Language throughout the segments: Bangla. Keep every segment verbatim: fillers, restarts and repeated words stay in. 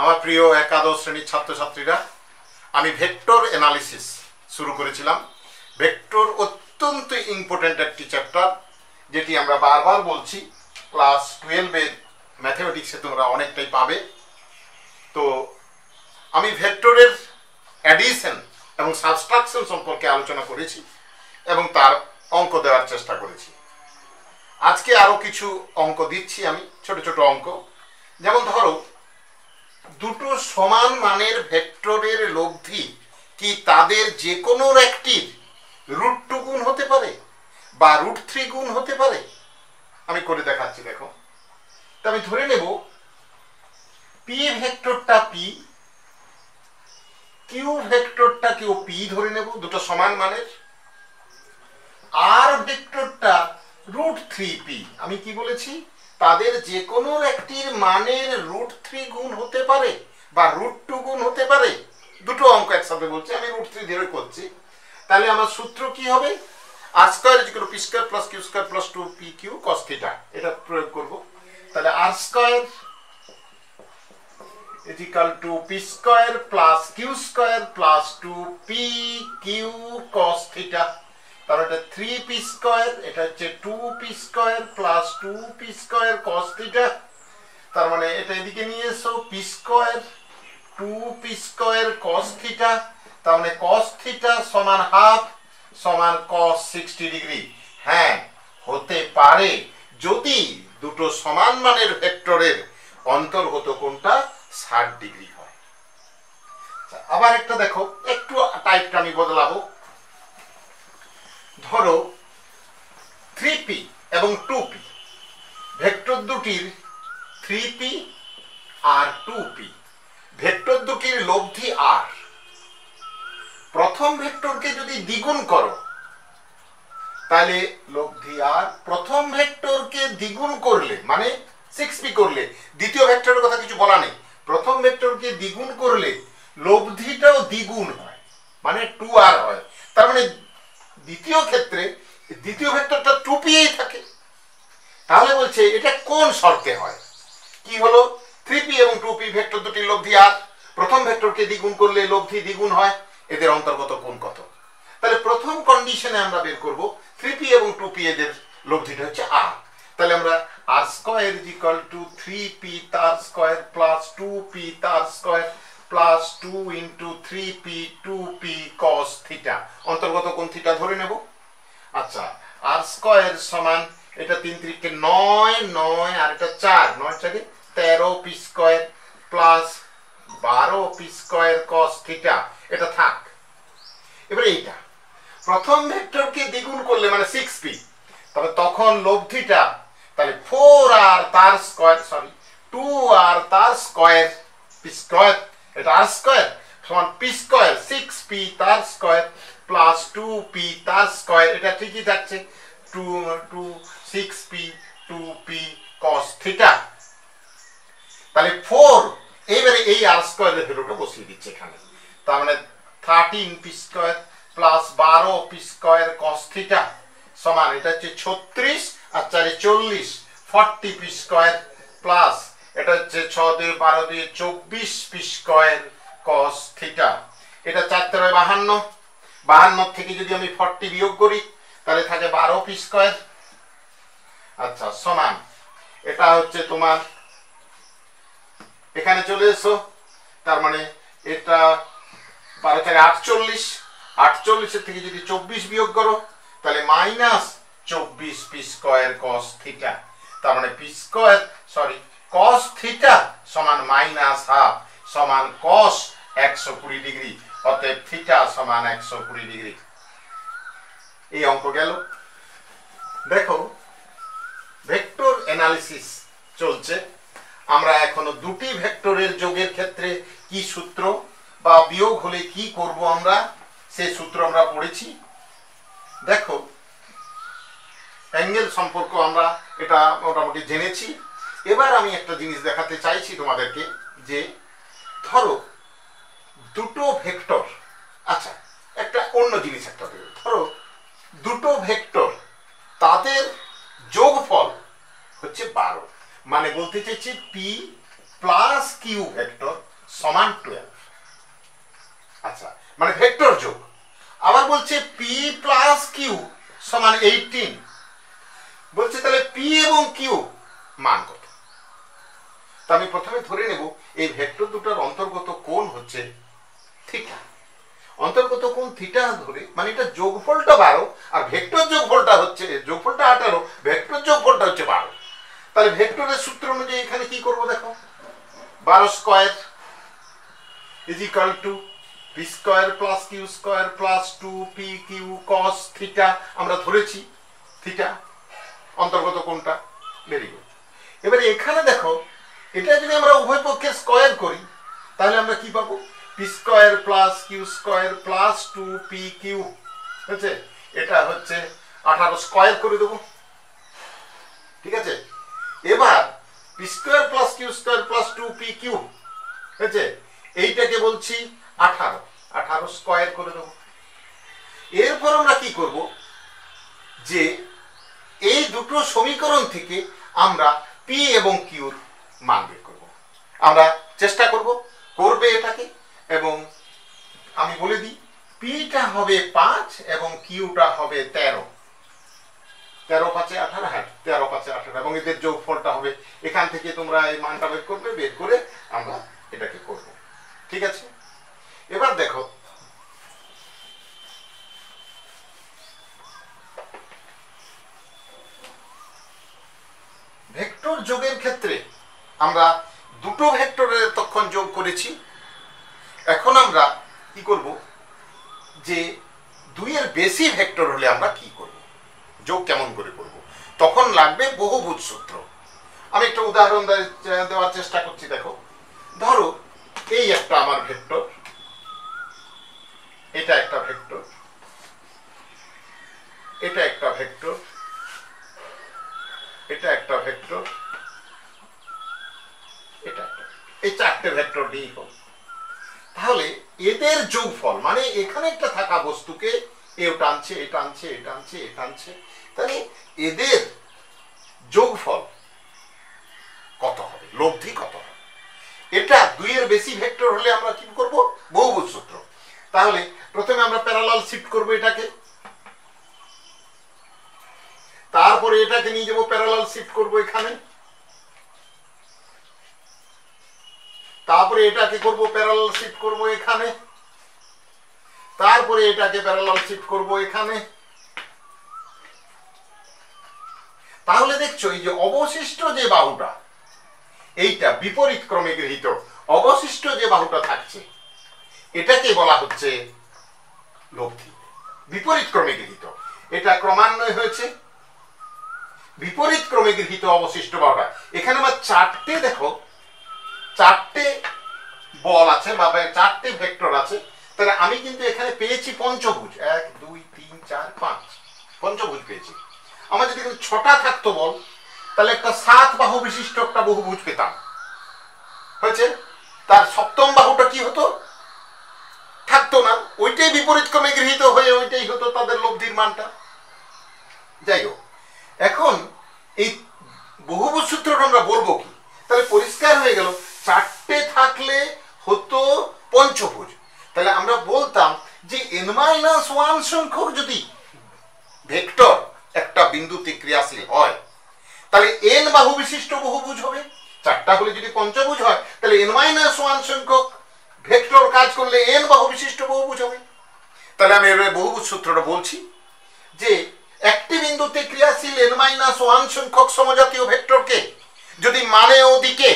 আমার প্রিয় একাদশ শ্রেণীর ছাত্রছাত্রীরা, আমি ভেক্টর অ্যানালিসিস শুরু করেছিলাম। ভেক্টর অত্যন্ত ইম্পর্ট্যান্ট একটি চ্যাপ্টার, যেটি আমরা বারবার বলছি। ক্লাস টুয়েলভের ম্যাথমেটিক্সে তোমরা অনেকটাই পাবে। তো আমি ভেক্টরের অ্যাডিশন এবং সাবস্ট্রাকশন সম্পর্কে আলোচনা করেছি এবং তার অঙ্ক দেওয়ার চেষ্টা করেছি। আজকে আরও কিছু অঙ্ক দিচ্ছি আমি, ছোট ছোট অঙ্ক। যেমন ধরো, দুটো সমান মানের ভেক্টরের লব্ধি কি তাদের যে কোনো একটির রুট টু গুণ হতে পারে বা রুট থ্রি গুণ হতে পারে? আমি করে দেখাচ্ছি, দেখো। তা আমি ধরে নেব পি ভেক্টরটা পি, কিউ ভেক্টরটা কিউ পি ধরে নেব, দুটো সমান মানের। আর ভেক্টরটা রুট থ্রি পি। আমি কি বলেছি? তাদের যে কোনো একটির মানের রুট থ্রি গুণ হতে পারে বা রুট টু গুণ হতে পারে। দুটো অঙ্ক একসাথে বলছি, আমি রুট থ্রি ধরে করছি। তাহলে আমার সূত্র কি হবে? R square equal to P square plus Q square plus two P Q cos theta. এটা প্রয়োগ করব। তাহলে R square equal to P square plus Q square plus two P Q cos theta. তাহলে এটা থ্রি পি স্কয়ার, এটা হচ্ছে two P square plus two P square cos theta. তার মানে এটা এদিকে নিয়ে এসো, P square two P square cos theta. তার মানে কস থিটা সমান হাফ সমান কস সিক্সটি ডিগ্রি। হ্যাঁ, হতে পারে যদি দুটো সমান মানের ভেক্টরের অন্তর্গত কোণটা ষাট ডিগ্রি হয়। আবার একটা দেখো, একটু টাইপটা আমি বদলাবো। ধরো থ্রি পি এবং টু পি ভেক্টর দুটির, থ্রি পি আর টু পি ভেক্টর দুটির লব্ধি আর। প্রথম ভেক্টরকে যদি দ্বিগুণ করো তাহলে লব্ধি আর। প্রথম ভেক্টরকে দ্বিগুণ করলে মানে সিক্স পি করলে, দ্বিতীয় ভেক্টরের কথা কিছু বলা নেই, প্রথম ভেক্টরকে দ্বিগুণ করলে লব্ধিটাও দ্বিগুণ হয় মানে টু আর হয়। তার মানে দ্বিতীয় ক্ষেত্রে দ্বিতীয় ভেক্টরটা টু পিয়েই থাকে। তাহলে বলছে এটা কোন শর্তে হয়? কি হলো? থ্রি পি এবং টু পি ভেক্টর দুটির লব্ধি আর, প্রথম ভেক্টরকে দ্বিগুণ করলে লব্ধি দ্বিগুণ হয়, এদের অন্তর্গত কোণ কত? তাহলে প্রথম কন্ডিশনে আমরা বের করব থ্রি পি এবং টু পি এদের লব্ধিটা হচ্ছে আর। তাহলে আমরা R square equal to three P তার স্কয়ার প্লাস টু পি তার square plus two into three P two P cos theta, অন্তর্গত কোণ থিটা ধরে নেব। আচ্ছা, আর স্কয়ার সমান, এটা তিন তিরিকে নয়, নয় আর এটা চার, নয় চারে তেরো পি স্কয়ার প্লাস বারো পি স্কয়ার কস থিটা। এটা থাক। এবারে এইটা প্রথম ভেক্টরকে দ্বিগুণ করলে মানে সিক্স পি, তবে তখন লব্ধিটা তাহলে ফোর আর তার স্কয়ার, সরি টু আর তার স্কয়ার পি স্কয়ার, এটা আর স্কয়ার সমান পি স্কয়ার সিক্স পি তার স্কয়ার প্লাস টু পি তার স্কয়ার। এটা ঠিকই থাকছে, two two six P two P cos theta. তাহলে ফোর, এইবারে এই আর স্কয়ারের ভ্যালুটা বসিয়ে দিচ্ছে এখানে। তার মানে থার্টিন পি স্কয়ার প্লাস বারো পি স্কয়ার কস থিটা সমান, এটা হচ্ছে ছত্রিশ আর চারে চল্লিশ, ফর্টি পি স্কয়ার প্লাস, এটা হচ্ছে ছ দুই বারো দুই চব্বিশ পি স্কয়ার কস থিটা। এটা চার তেরো বাহান্ন, বাহান্ন থেকে যদি আমি ফর্টি বিয়োগ করি তাহলে থাকে বারো পি স্কয়ার। আচ্ছা, সমান এটা হচ্ছে তোমার এখানে চলে এসো। তার মানে এটা বারো থেকে আটচল্লিশ, আটচল্লিশের থেকে যদি চব্বিশ বিয়োগ করো তাহলে মাইনাস চব্বিশ পি স্কয়ার কস থিটা। তার মানে P square sorry cos theta সমান মাইনাস হাফ সমান কস একশো কুড়ি ডিগ্রি, অতএব থিটা সমান একশো কুড়ি ডিগ্রি। এই অঙ্ক গেল। দেখো, ভেক্টর অ্যানালিসিস চলছে। আমরা এখনো দুটি ভেক্টরের যোগের ক্ষেত্রে কি সূত্র বা বিয়োগ হলে কি করব আমরা, সে সূত্র আমরা পড়েছি। দেখো, অ্যাঙ্গেল সম্পর্ক আমরা এটা মোটামুটি জেনেছি। এবার আমি একটা জিনিস দেখাতে চাইছি তোমাদেরকে, যে ধরো দুটো ভেক্টর, আচ্ছা একটা অন্য জিনিস একটা ধরো দুটো ভেক্টর, তাদের যোগফল হচ্ছে বারো, মানে বলতে চাইছি পি প্লাস কিউ ভেক্টর समान ट्वेल्व। अच्छा माने वेक्टर जो आबार बोलছে p plus q समान अठारह बोलছে তাহলে p এবং q मान কত তো আমি প্রথমে ধরে নেব এই ভেক্টর দুটোর অন্তর্গত কোণ হচ্ছে থিটা। অন্তর্গত কোণ থিটা ধরে মানে এটা যোগফলটা বারো আর ভেক্টর যোগফলটা হচ্ছে যোগফলটা আঠারো ভেক্টর যোগফলটা হচ্ছে বারো। তাহলে ভেক্টরের সূত্র অনুযায়ী এখানে কি করব দেখো बारह square is equal to P square plus Q square plus two P Q cos theta আমরা ধরেছি থিটা অন্তর্গত কোণটা বের করব। এবারে এখানে দেখো এটা যদি আমরা উভয় পক্ষের স্কয়ার করি তাহলে আমরা কি পাবো P square plus Q square plus two P Q হচ্ছে এটা হচ্ছে আঠারো স্কয়ার করে দেব। ঠিক আছে এবার p square plus q square plus two P Q হচ্ছে এইটাকে বলছি আঠারো আঠারো স্কয়ার করে দেব। এরপর আমরা কি করব যে এই দুটো সমীকরণ থেকে আমরা p এবং q এর মান বের করব। আমরা চেষ্টা করব করবে এটাকে এবং আমি বলে দিই p টা হবে पाँच এবং q টা হবে तेरह তেরো পাঁচে আঠারো হ্যাঁ তেরো পাঁচে আঠারো এবং এদের যোগফলটা হবে এখান থেকে তোমরা এই মানটা বের করবে বের করে আমরা এটাকে করব। ঠিক আছে এবার দেখো ভেক্টর যোগের ক্ষেত্রে আমরা দুটো ভেক্টরের তখন যোগ করেছি। এখন আমরা কি করব যে দুইয়ের বেশি ভেক্টর হলে আমরা কি করব যোগ কেমন করে করব তখন লাগবে বহুভুজ সূত্র। আমি একটা উদাহরণ দেওয়ার চেষ্টা করছি দেখো ধরো এই একটা আমার ভেক্টর এটা একটা ভেক্টর এটা একটা ভেক্টর এটা একটা ভেক্টর এটা একটা এই চারটে ভেক্টর ডি হোক। তাহলে এদের যোগফল মানে এখানে একটা থাকা বস্তুকে এও টানছে এটা আনছে এটা আনছে এটা আনছে তাহলে এদের যোগফল কত হবে লব্ধি কত হবে এটা দুইয়ের বেশি ভেক্টর হলে আমরা কি করব বহুভুজ সূত্র। তাহলে প্রথমে আমরা প্যারালাল শিফট করব এটাকে তারপরে এটাকে নিয়ে যাব প্যারালাল শিফট করব এখানে তারপরে এটাকে করব প্যারালাল শিফট করব এখানে তারপরে এটাকে প্যারালাল শিফট করব এখানে। তাহলে দেখছো এই যে অবশিষ্ট যে বাহুটা এইটা বিপরীত ক্রমে গৃহীত অবশিষ্ট যে বাহুটা থাকছে এটাকে বলা হচ্ছে লব্ধি। বিপরীত ক্রমে গৃহীত এটা ক্রমান্বয়ে হয়েছে বিপরীত ক্রমে গৃহীত অবশিষ্ট বাহুটা এখানে আমার চারটে দেখো চারটে বল আছে বা চারটে ভেক্টর আছে তাহলে আমি কিন্তু এখানে পেয়েছি পঞ্চভুজ এক দুই তিন চার পাঁচ পঞ্চভুজ পেয়েছি। আমার যদি ছটা থাকতো বল তাহলে একটা সাত বাহু বিশিষ্ট একটা বহুভুজ পেতাম হয়েছে তার সপ্তম বাহুটা কি হতো থাকতো না ওইটাই বিপরীত ক্রমে গৃহীত হয়ে ওইটাই হতো তাদের লব্ধির মানটা। যাই হোক এখন এই বহুভুজ সূত্রটা আমরা বলবো কি তাহলে পরিষ্কার হয়ে গেল চারটে থাকলে হতো পঞ্চভুজ। তাহলে আমরা বলতাম যে n মাইনাস ওয়ান সংখ্যক যদি ভেক্টর একটা বিন্দুতে ক্রিয়াশীল হয় তাহলে n বাহু বিশিষ্ট বহুভুজ হবে চারটা হলে যদি পঞ্চভুজ হয় তাহলে n মাইনাস ওয়ান সংখ্যক ভেক্টর কাজ করলে n বাহু বিশিষ্ট বহুভুজ হবে। তাহলে আমি এর বহুভুজ সূত্রটা বলছি যে একটি বিন্দুতে ক্রিয়াশীল n মাইনাস ওয়ান সংখ্যক সমজাতীয় ভেক্টরকে যদি মানে ও দিকে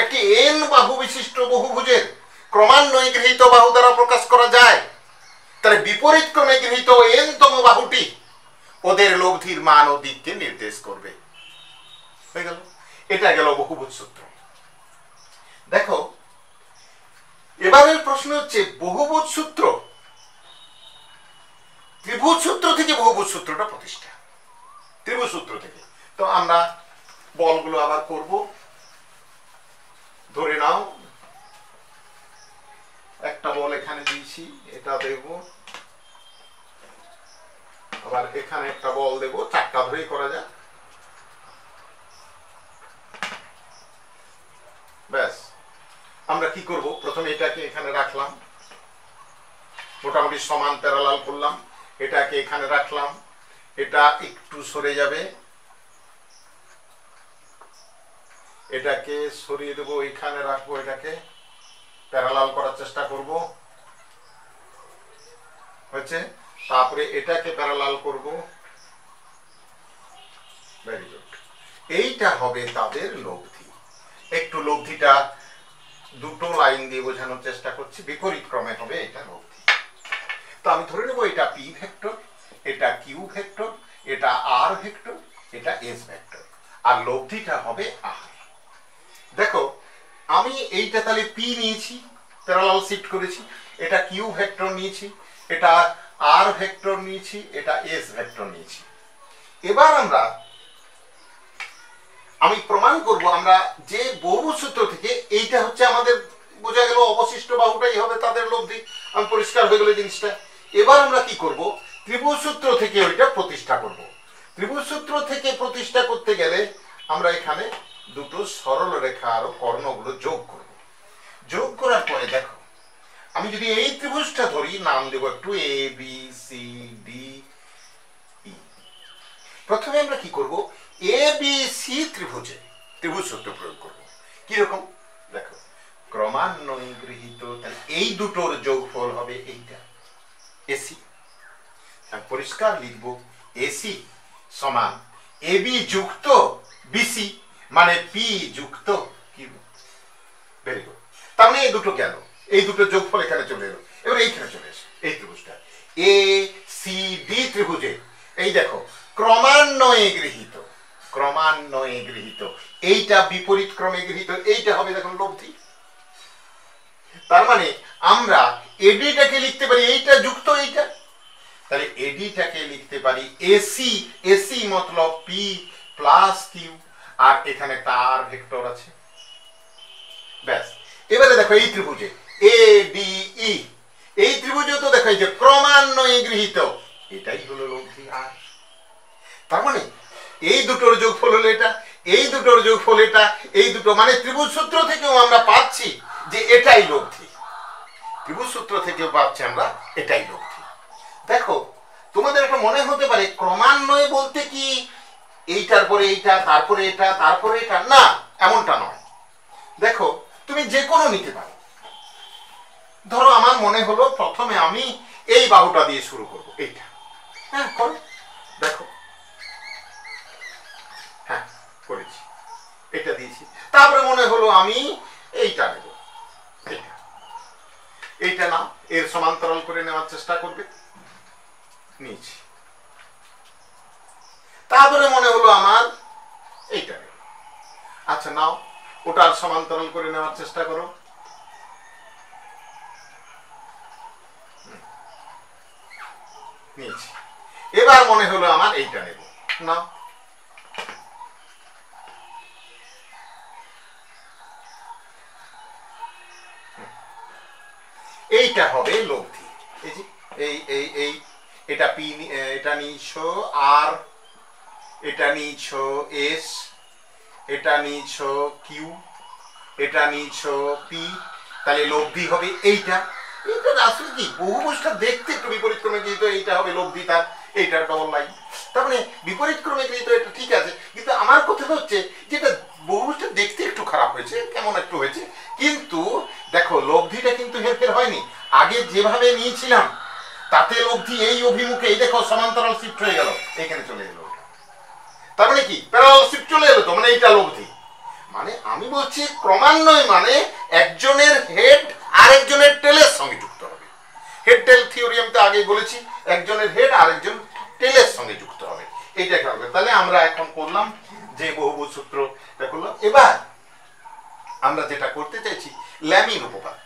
একটি n বাহু বিশিষ্ট বহুভুজের ক্রমান্বয়ে গৃহীত বাহু দ্বারা প্রকাশ করা যায় তাহলে বিপরীত ক্রমে গৃহীত n তম বাহুটি ওদের লব্ধির মান ও দিককে নির্দেশ করবে। হয়ে গেল এটা গেল বহুভুজ সূত্র। দেখো এবারের প্রশ্ন হচ্ছে বহুভুজ সূত্র ত্রিভুজ সূত্র থেকে বহুভুজ সূত্রটা প্রতিষ্ঠা ত্রিভুজ সূত্র থেকে তো আমরা বলগুলো আবার করব। ধরে নাও একটা বল এখানে দিয়েছি এটা দেব আবার এখানে একটা বল দেব চারটা ধরেই করা যায় ব্যাস আমরা কি করব প্রথমে এটাকে এখানে রাখলাম মোটামুটি সমান প্যারালাল করলাম এটাকে এখানে রাখলাম এটা একটু সরে যাবে এটাকে সরিয়ে দেব এখানে রাখবো এটাকে প্যারালাল করার চেষ্টা করব হচ্ছে তারপরে এটাকে প্যারালাল করব ভেরি গুড এইটা হবে তাদের লব্ধি একটু লব্ধিটা দুটো লাইন দিয়ে বোঝানোর চেষ্টা করছি বিপরীত ক্রমে হবে এটা লব্ধি তো আমি ধরে নেব এটা পি ভেক্টর এটা কিউ ভেক্টর এটা আর ভেক্টর এটা এস ভেক্টর আর লব্ধিটা হবে আর দেখো আমি এইটা তাহলে পি নিয়েছি প্যারালাল শিফট করেছি এটা কিউ ভেক্টর নিয়েছি এটা আর ভেক্টর নিয়েছি এটা এস ভেক্টর নিয়েছি এবার আমরা আমি প্রমাণ করব আমরা যে বহু সূত্র থেকে এইটা হচ্ছে আমাদের বোঝা গেল অবশিষ্ট বাহুটাই হবে তাদের লব্ধি আমি পরিষ্কার হয়ে গেল জিনিসটা এবার আমরা কি করব ত্রিভুজ সূত্র থেকে ওইটা প্রতিষ্ঠা করব ত্রিভুজ সূত্র থেকে প্রতিষ্ঠা করতে গেলে আমরা এখানে দুটো সরল রেখা আর কর্ণগুলো যোগ করব যোগ করার পরে দেখো আমি যদি এই ত্রিভুজটা ধরি নাম দেব একটু A B C D E প্রথমে আমরা কি করব এ বি সি ত্রিভুজে ত্রিভুজ সূত্র প্রয়োগ করব কি রকম দেখো ক্রমান্বয়ে গৃহীত তাহলে এই দুটোর যোগফল হবে এইটা এসি আমি পরিষ্কার লিখব এসি সমান এ বি যুক্ত বিসি মানে পি যুক্ত কিউ ভেরি গুড তার মানে এই দুটো গেল এই দুটো যোগফল এখানে চলে এলো এবার এইখানে চলে এসে এই ত্রিভুজটা এ সি ডি ত্রিভুজে এই দেখো ক্রমান্বয়ে গৃহীত ক্রমান্বয়ে গৃহীত এইটা বিপরীত ক্রমে গৃহীত এইটা হবে দেখুন লব্ধি তার মানে আমরা এডিটাকে লিখতে পারি এইটা যুক্ত এইটা তাহলে এডিটাকে লিখতে পারি এসি এসি মতলব পি প্লাস কিউ আর এখানে একটা আর ভেক্টর আছে ব্যাস এবারে দেখো এই ত্রিভুজে এ ডি ই এই ত্রিভুজে তো দেখো এই যে ক্রমান্বয়ে গৃহীত এটাই হলো লব্ধি আর তার মানে এই দুটোর যোগফল হলো এটা এই দুটোর যোগফল এটা এই দুটো মানে ত্রিভুজ সূত্র থেকেও আমরা পাচ্ছি যে এটাই লব্ধি ত্রিভুজ সূত্র থেকেও পাচ্ছি আমরা এটাই লব্ধি দেখো তোমাদের একটা মনে হতে পারে ক্রমান্বয়ে বলতে কি এইটার পরে এইটা তারপরে এটা তারপরে এটা না এমনটা নয় দেখো তুমি যে কোনো নিতে পারো ধরো আমার মনে হলো প্রথমে আমি এই বাহুটা দিয়ে শুরু করবো এইটা হ্যাঁ করো দেখো হ্যাঁ করেছি এটা দিয়েছি তারপরে মনে হলো আমি এইটা নেব এইটা না এর সমান্তরাল করে নেওয়ার চেষ্টা করবে নিয়েছি তারপরে মনে হলো আমার এইটা আচ্ছা নাও ওটার সমান্তরাল করে নেওয়ার চেষ্টা করো নিয়েছি এবার মনে হলো আমার এইটা নেব না এইটা হবে লব্ধি এই যে এই এই এই এটা পি এটা নিছো আর এটা নিছো এস এটা নিছো কিউ এটা নিছো পি তাহলে লব্ধি হবে এইটা এটা আসলে কি বহুভুজটা দেখতে একটু বিপরীত ক্রমে গৃহীত এইটা হবে লব্ধি তার এইটার ডবল লাইন তার মানে বিপরীত ক্রমে গৃহীত এটা ঠিক আছে কিন্তু আমার কথা হচ্ছে যেটা বহুভুজটা দেখতে একটু খারাপ হয়েছে কেমন একটু হয়েছে কিন্তু দেখো লব্ধিটা কিন্তু হেরফের হয়নি আগে যেভাবে নিয়েছিলাম তাতে লব্ধি এই অভিমুখে এই দেখো সমান্তরাল শিফট হয়ে গেল এখানে চলে এলো তার মানে কি প্যারালাল শিফট চলে এলো তো মানে এইটা লব্ধি মানে আমি বলছি ক্রমান্বয় মানে একজনের হেড আরেকজনের টেলের সঙ্গে যুক্ত হবে হেড টেল থিওরি আমি তো আগে বলেছি একজনের হেড আরেকজন টেলের সঙ্গে যুক্ত হবে এইটা হবে তাহলে আমরা এখন করলাম যে বহুভুজ সূত্র করলাম এবার আমরা যেটা করতে চাইছি ল্যামির উপপাদ্য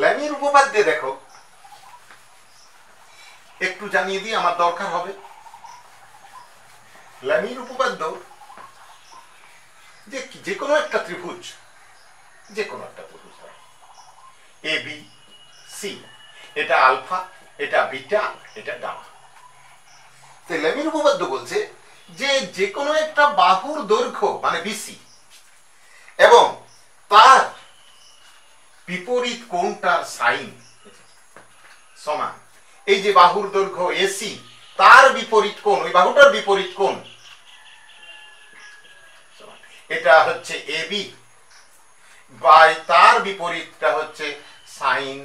ল্যামির উপপাদ্যে দেখো একটু জানিয়ে দিই আমার দরকার হবে ল্যামির উপপাদ্য যে যে কোনো একটা ত্রিভুজ যে কোনো একটা ত্রিভুজ এ বি সি এটা আলফা এটা বিটা এটা গামা তো ল্যামির উপপাদ্য বলছে যে যে কোনো একটা বাহুর দৈর্ঘ্য মানে বিসি এবং তার বিপরীত কোণটার সাইন সমান। এই যে বাহুর দৈর্ঘ্য এসি, তার বিপরীত কোণ, ওই বাহুটার বিপরীত কোণ এটা হচ্ছে এবি, বা তার বিপরীতটা হচ্ছে সাইন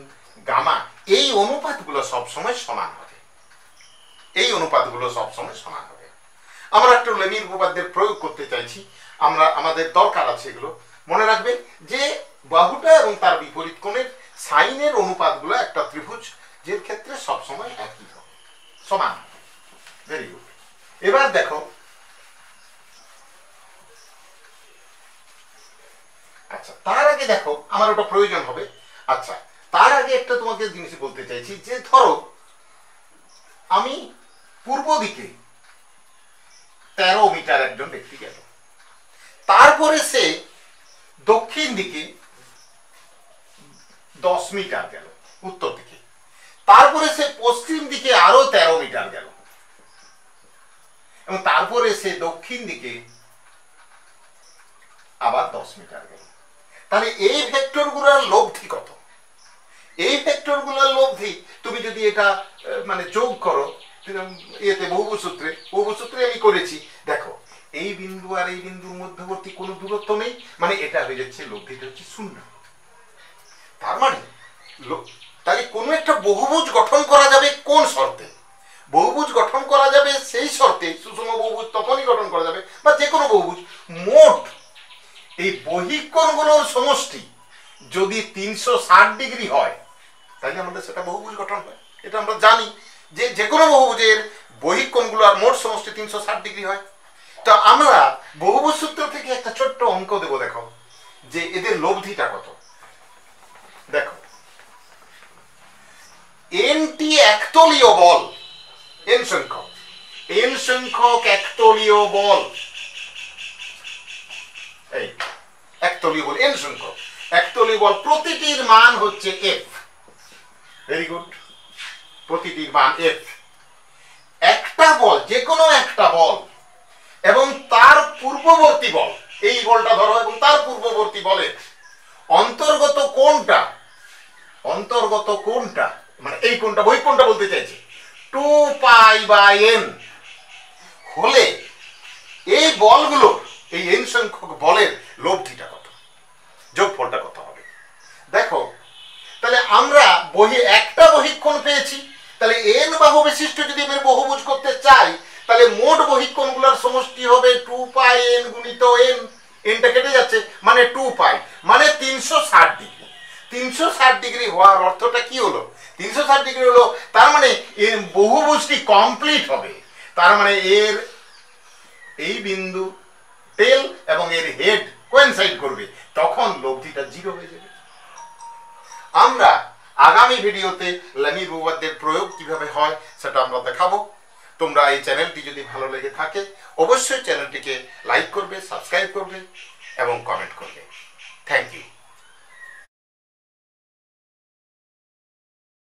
গামা। এই অনুপাতগুলো সবসময় সমান হবে, এই অনুপাতগুলো সবসময় সমান হবে। আমরা একটা লেমির উপপাদ্যের প্রয়োগ করতে চাইছি, আমরা আমাদের দরকার আছে এগুলো মনে রাখবে যে বাহুটা এবং তার বিপরীত কোণের সাইনের অনুপাতগুলো একটা ত্রিভুজের ক্ষেত্রে সবসময় একই হবে, সমান। Very good. এবার দেখো, আচ্ছা তার আগে দেখো আমার ওটা প্রয়োজন হবে। আচ্ছা তার আগে একটা তোমাকে জিনিস বলতে চাইছি যে ধরো আমি পূর্ব দিকে তেরো মিটার একজন ব্যক্তি গেল, তারপরে সে দক্ষিণ দিকে দশ মিটার গেল উত্তর দিকে, তারপরে সে পশ্চিম দিকে আরো তেরো মিটার গেল, এবং তারপরে সে দক্ষিণ দিকে আবার দশ মিটার গেল। তাহলে এই ভেক্টরগুলোর লব্ধি কত? এই ভেক্টরগুলোর লব্ধি তুমি যদি এটা মানে যোগ করো এতে বহুভুজ সূত্রে, বহুভুজ সূত্রে আমি করেছি, দেখো এই বিন্দু আর এই বিন্দুর মধ্যবর্তী কোনো দূরত্ব নেই, মানে এটা হয়ে যাচ্ছে লব্ধিটা হচ্ছে শূন্য। তার মানে তাহলে কোনো একটা বহুভুজ গঠন করা যাবে কোন শর্তে? বহুভুজ গঠন করা যাবে সেই শর্তে, সুষম বহুভুজ তখনই গঠন করা যাবে বা যে কোনো বহুভুজ, মোট এই বহিকোণগুলোর সমষ্টি যদি তিনশো ষাট ডিগ্রি হয় তাহলে আমাদের সেটা বহুভুজ গঠন হয়। এটা আমরা জানি যে যে কোনো বহুভুজের বহিকোণগুলো আর মোট সমষ্টি তিনশো ষাট ডিগ্রি হয়। তো আমরা বহুভুজ সূত্র থেকে একটা ছোট্ট অঙ্ক দেব, দেখো যে এদের লব্ধিটা কত। দেখো এনটি একতলীয় বল, এন সংখ্যক এন সংখ্যক একতলীয় বল, এই একতলীয় বল এন সংখ্যক একতলীয় বল প্রতিটির মান হচ্ছে এফ। Very good. প্রতিটির মান এফ। একটা বল, যে কোনো একটা বল এবং তার পূর্ববর্তী বল, এই বলটা ধরো এবং তার পূর্ববর্তী বলের অন্তর্গত কোণটা, অন্তর্গত কোণটা মানে এই কোণটা, বহিঃ কোণটা বলতে চাইছি, টু পাই বাই এন হলে এই বলগুলো, এই এন সংখ্যক বলের লব্ধিটা কত, যোগফলটা কত হবে? দেখো তাহলে আমরা বহি একটা বহিঃকোণ পেয়েছি, তাহলে এন বাহু বিশিষ্ট যদি আমি বহুভুজ করতে চাই তাহলে মোট বহিকোণগুলোর সমষ্টি হবে টু পাই এন গুণিত এন, এনটা কেটে যাচ্ছে মানে টু পাই, মানে তিনশো ষাট ডিগ্রি। তিনশো ষাট ডিগ্রি হওয়ার অর্থটা কি হলো? তিনশো ষাট ডিগ্রি হলো তার মানে এর বহুভুজটি কমপ্লিট হবে, তার মানে এর এই বিন্দু টেল এবং এর হেড কোয়েনসাইড করবে, তখন লব্ধিটা জিরো হয়ে যাবে। আমরা আগামী ভিডিওতে লেমির উপপাদ্যের প্রয়োগ কিভাবে হয় সেটা আমরা দেখাবো। তোমরা এই চ্যানেলটি যদি ভালো লেগে থাকে অবশ্যই চ্যানেলটিকে লাইক করবে, সাবস্ক্রাইব করবে এবং কমেন্ট করবে। Thank you.